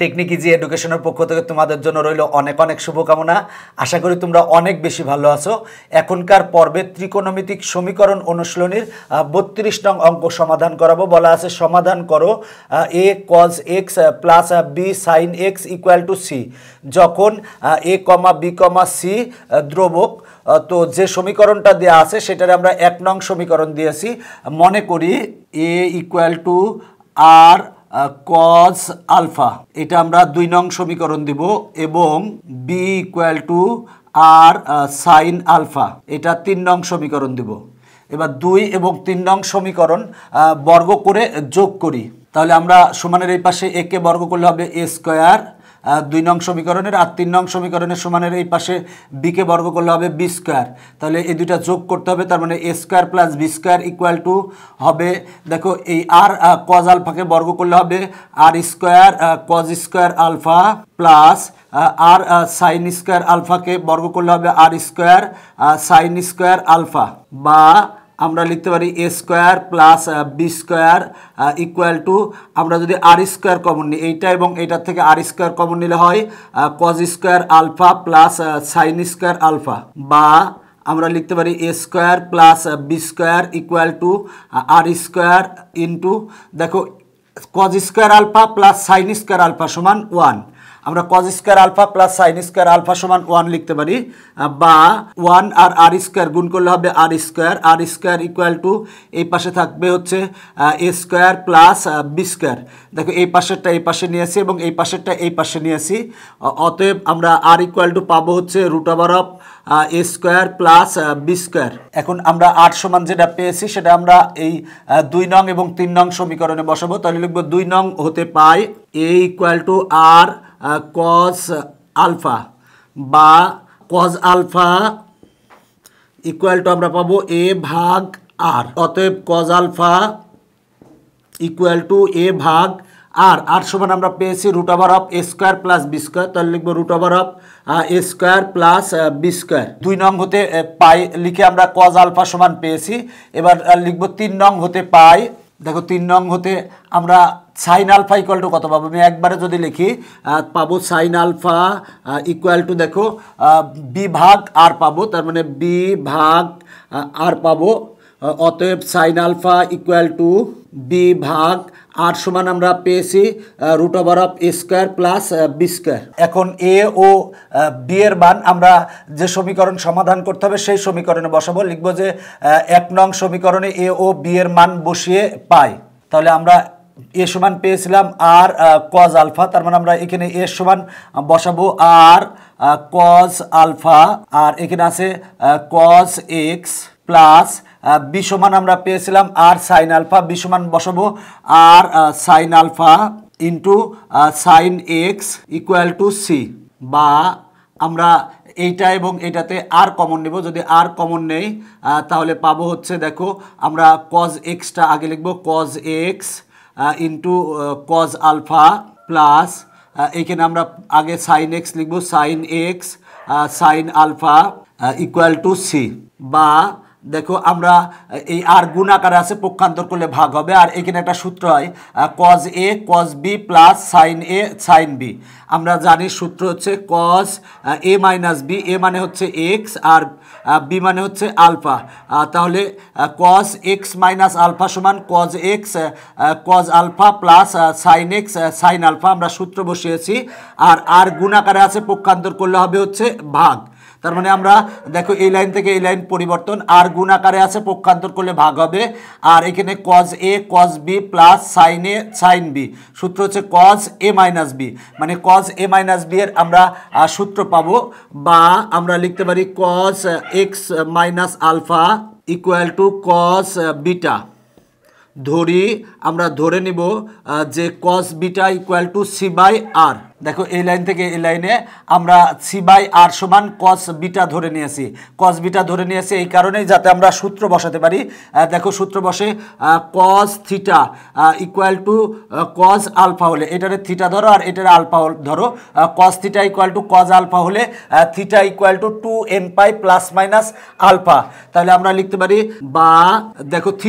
Technique easy এডুকেশনের পক্ষ থেকে তোমাদের জন্য রইল অনেক অনেক শুভকামনা। আশা করি তোমরা অনেক বেশি ভালো আছো। এখনকার পর্বে ত্রিকোণমিতিক সমীকরণ অনুশীলনীর ৩২ নং অঙ্ক সমাধান করাবো। বলা আছে সমাধান করো এ cos x plus B sin x equal to C, যখন এ কমা বি কমা সি দ্রবক। তো যে সমীকরণটা দেওয়া আছে সেটারে আমরা ১ নং সমীকরণ দিয়েছি। মনে করি এ equal to R cos alpha, এটা আমরা ২ নং সমীকরণ দিব, এবং B equal to R sin alpha, এটা ৩ নং সমীকরণ দিব। এবার ২ এবং ৩ নং সমীকরণ বর্গ করে যোগ করি। তাহলে আমরা সমানের এই পাশে একে বর্গ করলে হবে এ স্কোয়ার ২ নং সমীকরণের, আর ৩ নং সমীকরণের সমানের এই পাশে বিকে বর্গ করলে হবে বি স্কোয়ার। তাহলে এই দুইটা যোগ করতে হবে, তার মানে এ square plus B square equal to হবে, দেখো এই আর কজ আলফাকে বর্গ করলে হবে আর square cos square alpha, plus আর সাইন স্কোয়ার আলফাকে বর্গ করলে হবে আর স্কোয়ার সাইন স্কোয়ার আলফা, বা আমরা লিখতে পারি এ square plus B square equal to, আমরা যদি আর স্কোয়ার কমন নিই এইটা এবং এইটার থেকে আর স্কোয়ার কমন নিলে হয় cos square alpha plus sin square alpha, বা আমরা লিখতে পারি এ square plus B square equal to R square into, দেখো cos square alpha plus sin square alpha সমান 1, আমরা cos square alpha plus sin square alpha সমান 1 লিখতে পারি, বা 1 আর আর স্কোয়ার গুণ করলে হবে আর স্কোয়ার ইকুয়াল টু এই পাশে থাকবে হচ্ছে এ স্কোয়ার প্লাস বি স্কোয়ার। দেখো এই পাশেরটা এই পাশে নিয়েছি এবং এই পাশেরটা এই পাশে নিয়েছি, অতএব আমরা আর ইকুয়াল টু পাবো হচ্ছে root over of A square plus B square. এখন আমরা আর সমান যেটা পেয়েছি সেটা আমরা এই 2 নং এবং 3 নং সমীকরণে বসাবো। তাহলে লিখবো 2 নং হতে পাই এ equal to R cos alpha, বা কজ আলফা ইকুয়াল টু আমরা পাবো এ ভাগ আর, অতএব কজ আলফা ইকুয়াল টু এ ভাগ আর। আর সমান আমরা পেয়েছি root over of A square plus B square, তাহলে লিখবো root over of A square plus B square. 2 নং হতে পাই লিখে আমরা কজ আলফা সমান পেয়েছি। এবার লিখবো 3 নং হতে পাই, দেখো 3 নং হতে আমরা সাইন আলফা ইকুয়াল টু কত পাবো, আমি একবারে যদি লিখি পাবো সাইন আলফা ইকুয়াল টু, দেখো বি ভাগ আর পাবো, তার মানে বি ভাগ আর পাবো, অতএব sin alpha equal to B ভাগ আর সমান আমরা পেয়েছি root over of A square plus B square. এখন এ ও বি এর মান আমরা যে সমীকরণ সমাধান করতে হবে সেই সমীকরণে বসাবো। লিখবো যে 1 নং সমীকরণে এ ও বি এর মান বসিয়ে পাই। তাহলে আমরা এ সমান পেয়েছিলাম আর কজ আলফা, তার মানে আমরা এখানে এ সমান বসাবো আর কজ আলফা, আর এখানে আছে কজ এক্স, প্লাস বি সমান আমরা পেয়েছিলাম আর সাইন আলফা, বি সমান বসাবো আর sin alpha into sin x equal to C, বা আমরা এইটা এবং এটাতে আর কমন নেব, যদি আর কমন নেই তাহলে পাবো হচ্ছে, দেখো আমরা কজ এক্সটা আগে লিখবো cos x into cos alpha, plus এইখানে আমরা আগে সাইন এক্স লিখবো sin x sin alpha equal to C, বা দেখো আমরা এই আর গুণ আকারে আছে পক্ষান্তর করলে ভাগ হবে। আর এখানে একটা সূত্র হয় কজ এ কজ বি প্লাস সাইন এ সাইন বি, আমরা জানি সূত্র হচ্ছে কজ এ মাইনাস বি, এ মানে হচ্ছে এক্স আর বি মানে হচ্ছে আলফা, তাহলে কজ এক্স মাইনাস আলফা সমান cos x cos alpha plus sin x sin alpha, আমরা সূত্র বসিয়েছি। আর আর গুণ আকারে আছে পক্ষান্তর করলে হবে হচ্ছে ভাগ, তার মানে আমরা দেখো এই লাইন থেকে এই লাইন পরিবর্তন, আর গুণ আকারে আছে পক্ষান্তর করলে ভাগ হবে, আর এখানে কজ এ কজ বি প্লাস সাইন এ সাইন বি, সূত্র হচ্ছে কজ এ মাইনাস বি, মানে কজ এ মাইনাস বি এর আমরা সূত্র পাবো, বা আমরা লিখতে পারি cos x minus alpha equal to cos beta, ধরি আমরা ধরে নিব যে cos beta equal to C by আর। देखो ए लाइन থেকে ए লাইনে আমরা c/r সমান cos বিটা ধরে নিয়েছি এই কারণেই যাতে আমরা সূত্র বসাতে পারি দেখো সূত্র বসে cos θ = cos আলফা হলে এটারে θ ধরো আর এটারে আলফা ধরো cos θ = cos আলফা হলে θ = 2n π ± আলফা তাহলে আমরা লিখতে পারি বা দেখো θ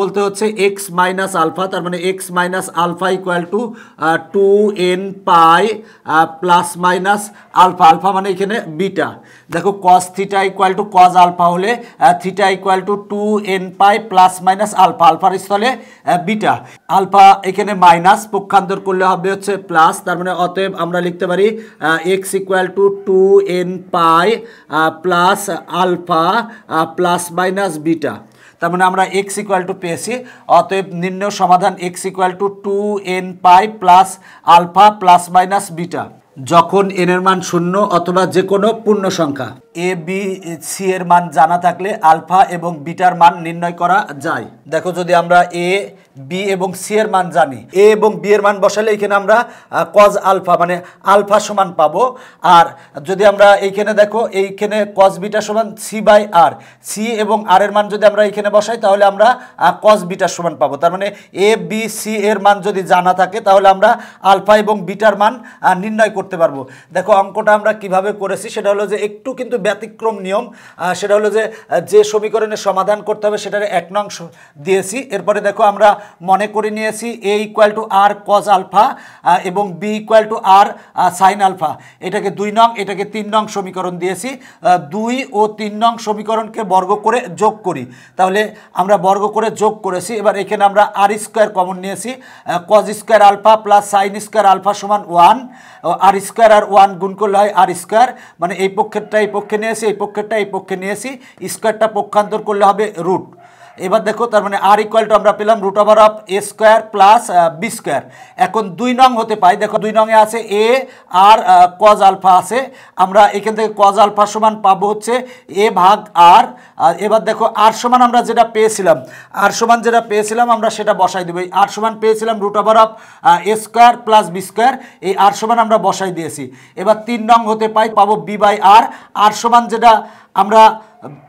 বলতে হচ্ছে x - আলফা তার মানে x - alpha = 2n π plus minus alpha alpha माने এখানে बीटा देखो cos theta equal to cos alpha হলে theta equal to 2n pi plus minus alpha अल्फार স্থলে बीटा अल्फा এখানে माइनस পক্ষান্তর করলে হবে হচ্ছে প্লাস তার মানে অতএব আমরা লিখতে পারি x equal to 2n pi plus alpha plus minus beta তার মানে আমরা x = পেয়েছি অতএব নির্ণয় সমাধান x = 2n pi plus alpha plus minus beta যখন n এর মান শূন্য অথবা যে কোনো পূর্ণ সংখ্যা a b c এর মান জানা থাকলে আলফা এবং বিটার মান নির্ণয় করা যায় দেখো যদি আমরা a b এবং c এর মান জানি a এবং b এর মান বসালে এখানে আমরা cos আলফা মানে আলফা সমান পাবো আর যদি আমরা এইখানে দেখো এইখানে cos বিটা সমান c/r c এবং r এর মান যদি আমরা এখানে বসাই তাহলে আমরা cos বিটা সমান পাবো তার মানে a b c এর মান যদি জানা থাকে তাহলে আমরা আলফা এবং বিটার মান নির্ণয় করতে পারবো দেখো অঙ্কটা আমরা কিভাবে করেছি সেটা হলো যে একটু কিন্তু ব্যতিক্রম নিয়ম সেটা হলো যে যে সমীকরণের সমাধান করতে হবে সেটারে এক নং দিয়েছি এরপরে দেখো আমরা মনে করে নিয়েছি a = r cos আলফা এবং b = r sin আলফা এটাকে 2 নং এটাকে 3 নং সমীকরণ দিয়েছি 2 ও 3 নং সমীকরণকে বর্গ করে যোগ করি তাহলে আমরা বর্গ করে যোগ করেছি এবার এখানে আমরা r² কমন নিয়েছি cos² alpha + sin² alpha = 1 r square আর 1 গুণ করলে হয় r স্কয়ার মানে এই পক্ষেরটা এই পক্ষে নিয়েছি স্কয়ারটা পক্ষান্তর করলে হবে রুট এবার দেখো তার মানে r ইকুয়াল টু আমরা পেলাম √a² + b² এখন 2 নং হতে পাই দেখো 2 নং এ আছে a r cos আলফা আছে আমরা এখান থেকে cos আলফা সমান পাবো হচ্ছে a ভাগ r এবার দেখো r সমান আমরা যেটা পেয়েছিলাম আমরা সেটা বসাই দেব এই r সমান পেয়েছিলাম √a² + b² এই r সমান আমরা বসাই দিয়েছি এবার 3 নং হতে পাই পাবো b/r r সমান যেটা আমরা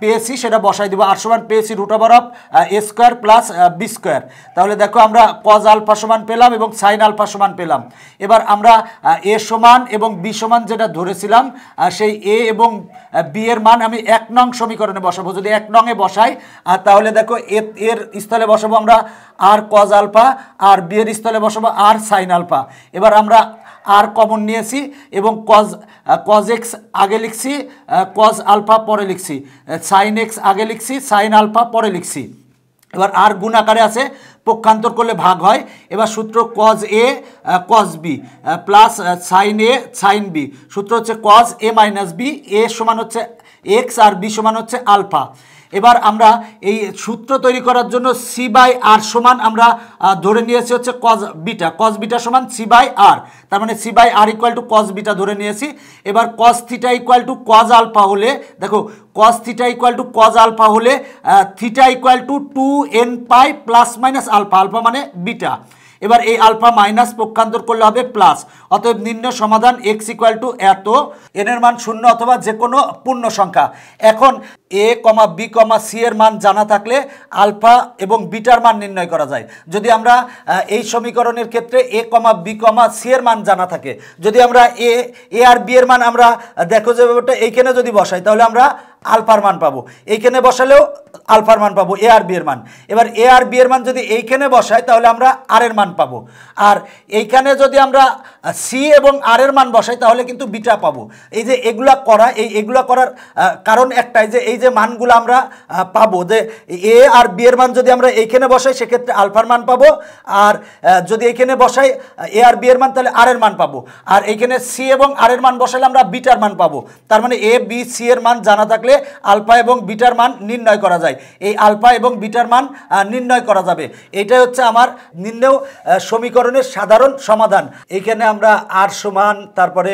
পেয়েছি সেটা বসাই দেব r সমান পেয়েছি √a² + b² তাহলে দেখো আমরা cos আলফা সমান পেলাম এবং sin আলফা সমান পেলাম এবার আমরা a সমান এবং b সমান যেটা ধরেছিলাম সেই a এবং b এর মান আমি 1 নং সমীকরণে বসাবো যদি 1 নং এ বসাই তাহলে দেখো a এর স্থলে বসাবো আমরা r cos আলফা আর b এর স্থলে বসাবো r sin আলফা এবার আমরা r কমন নিয়েছি এবং cos x আগে লিখছি cos আলফা পরে লিখছি sin x আগে লিখছি sin আলফা পরে লিখছি এবার r গুণ আকারে আছে পক্ষান্তর করলে ভাগ হয় এবার সূত্র cos a cos b plus sin a sin b সূত্র হচ্ছে cos a - b a সমান হচ্ছে x আর b সমান হচ্ছে আলফা এবার আমরা এই সূত্র তৈরি করার জন্য c/r সমান আমরা ধরে নিয়েছি হচ্ছে cos বিটা সমান c/r তার মানে c/r = cos বিটা ধরে নিয়েছি এবার cos θ = cos আলফা হলে দেখো cos θ = cos আলফা হলে θ = 2n π ± আলফা মানে বিটা এবার এই আলফা মাইনাস পক্ষান্তর করলে হবে প্লাস অতএব নির্ণয় সমাধান x = এত n এর মান শূন্য অথবা যে কোনো পূর্ণ সংখ্যা এখন a, b, c এর মান জানা থাকলে আলফা এবং বিটার মান নির্ণয় করা যায় যদি আমরা এই সমীকরণের ক্ষেত্রে a, b, c এর মান জানা থাকে যদি আমরা a আর b এর মান আমরা দেখো যে ব্যাপারটা এইখানে যদি বসাই তাহলে আমরা আলফার মান পাবো এইখানে বসালেও আলফার মান পাবো a আর b এর মান এবার a আর b এর মান যদি এইখানে বসাই তাহলে আমরা r এর মান পাবো আর এইখানে যদি আমরা c এবং r এর মান বসাই তাহলে কিন্তু বিটা পাবো এই যে এগুলা করার কারণ একটাই যে এই যে মানগুলো আমরা পাবো যে a আর b এর মান যদি আমরা এইখানে বসাই সেক্ষেত্রে আলফার মান পাবো আর যদি এইখানে বসাই a আর b এর মান তাহলে r এর মান পাবো আর এইখানে c এবং r এর মান বসালে আমরা বিটার মান পাবো তার মানে a b c এর মান জানা থাকলে আলফা এবং বিটার মান নির্ণয় করা যায় এই আলফা এবং বিটার মান নির্ণয় করা যাবে এটাই হচ্ছে আমার নির্ণয় সমীকরণের সাধারণ সমাধান এখানে আমরা r সমান তারপরে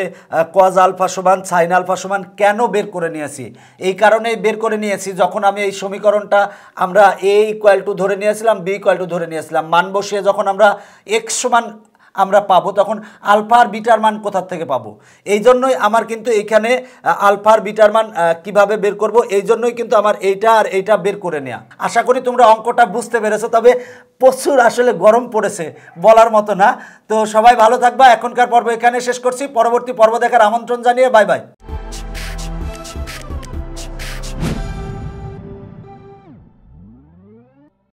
cos আলফা সমান sin আলফা সমান কেন বের করে নিয়েছি এই কারণে বের করে নিয়েছি যখন আমি এই সমীকরণটা আমরা a = ধরে নিয়েছিলাম b = ধরে নিয়েছিলাম মান বসিয়ে যখন আমরা x সমান আমরা পাবো, তখন আলফা আর বিটার মান কোথা থেকে পাবো? এই জন্যই আমার কিন্তু এখানে আলফা আর বিটার মান কীভাবে বের করব, এই জন্যই কিন্তু আমার এইটা আর এইটা বের করে নেওয়া। আশা করি তোমরা অঙ্কটা বুঝতে পেরেছো, তবে প্রচুর আসলে গরম পড়েছে বলার মতো না। তো সবাই ভালো থাকবা, এখনকার পর্ব এখানে শেষ করছি। পরবর্তী পর্ব দেখার আমন্ত্রণ জানিয়ে বাই বাই।